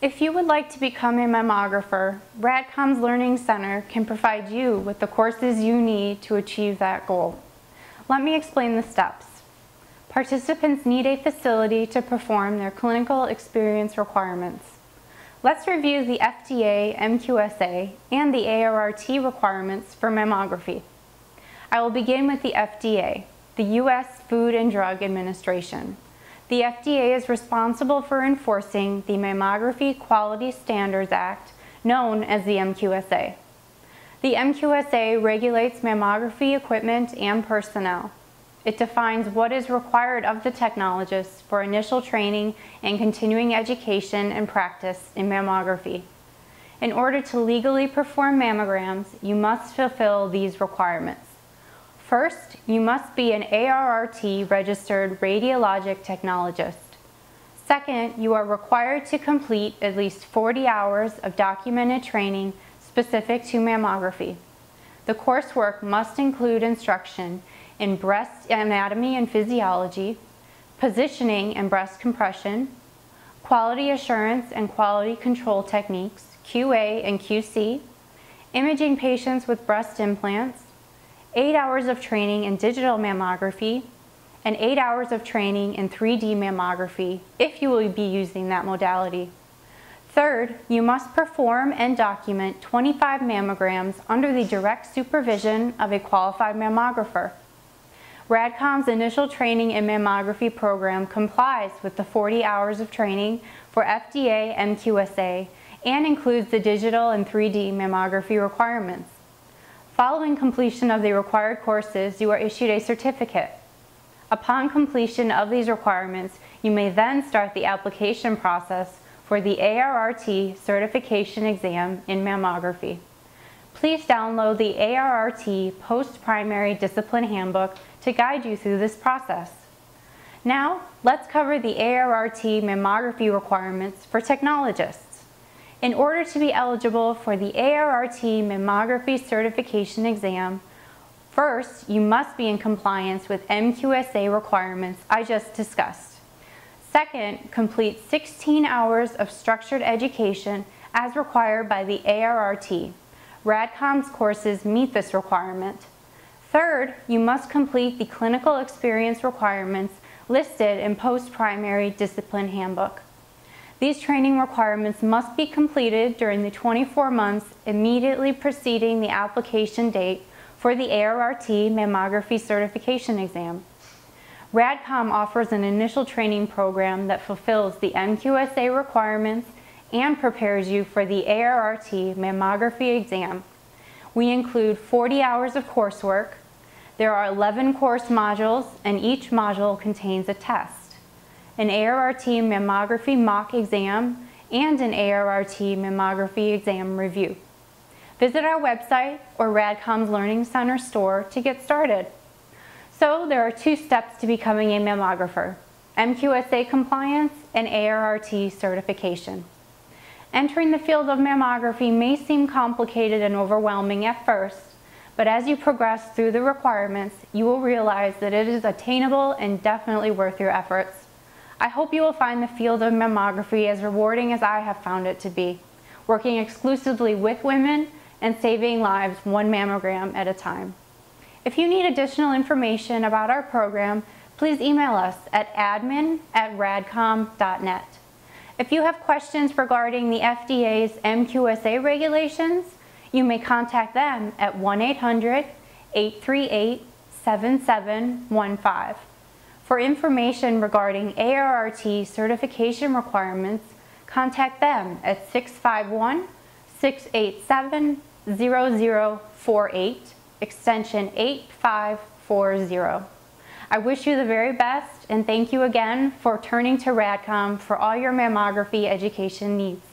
If you would like to become a mammographer, RadComm's Learning Center can provide you with the courses you need to achieve that goal. Let me explain the steps. Participants need a facility to perform their clinical experience requirements. Let's review the FDA, MQSA, and the ARRT requirements for mammography. I will begin with the FDA, the U.S. Food and Drug Administration. The FDA is responsible for enforcing the Mammography Quality Standards Act, known as the MQSA. The MQSA regulates mammography equipment and personnel. It defines what is required of the technologists for initial training and continuing education and practice in mammography. In order to legally perform mammograms, you must fulfill these requirements. First, you must be an ARRT registered radiologic technologist. Second, you are required to complete at least 40 hours of documented training specific to mammography. The coursework must include instruction in breast anatomy and physiology, positioning and breast compression, quality assurance and quality control techniques, QA and QC, imaging patients with breast implants, 8 hours of training in digital mammography, and 8 hours of training in 3D mammography, if you will be using that modality. Third, you must perform and document 25 mammograms under the direct supervision of a qualified mammographer. RadComm's Initial Training in Mammography Program complies with the 40 hours of training for FDA MQSA and includes the digital and 3D mammography requirements. Following completion of the required courses, you are issued a certificate. Upon completion of these requirements, you may then start the application process for the ARRT Certification Exam in Mammography. Please download the ARRT Post-Primary Discipline Handbook to guide you through this process. Now, let's cover the ARRT mammography requirements for technologists. In order to be eligible for the ARRT Mammography Certification Exam, first, you must be in compliance with MQSA requirements I just discussed. Second, complete 16 hours of structured education as required by the ARRT. RadComm's courses meet this requirement. Third, you must complete the clinical experience requirements listed in Post-Primary Discipline Handbook. These training requirements must be completed during the 24 months immediately preceding the application date for the ARRT Mammography Certification Exam. RadComm offers an initial training program that fulfills the MQSA requirements and prepares you for the ARRT Mammography Exam. We include 40 hours of coursework. There are 11 course modules, and each module contains a test, an ARRT mammography mock exam, and an ARRT mammography exam review. Visit our website or RadComm's Learning Center store to get started. So there are 2 steps to becoming a mammographer: MQSA compliance and ARRT certification. Entering the field of mammography may seem complicated and overwhelming at first, but as you progress through the requirements, you will realize that it is attainable and definitely worth your efforts. I hope you will find the field of mammography as rewarding as I have found it to be, working exclusively with women and saving lives 1 mammogram at a time. If you need additional information about our program, please email us at admin@radcomm.net. If you have questions regarding the FDA's MQSA regulations, you may contact them at 1-800-838-7715. For information regarding ARRT certification requirements, contact them at 651-687-0048, extension 8540. I wish you the very best, and thank you again for turning to RadComm for all your mammography education needs.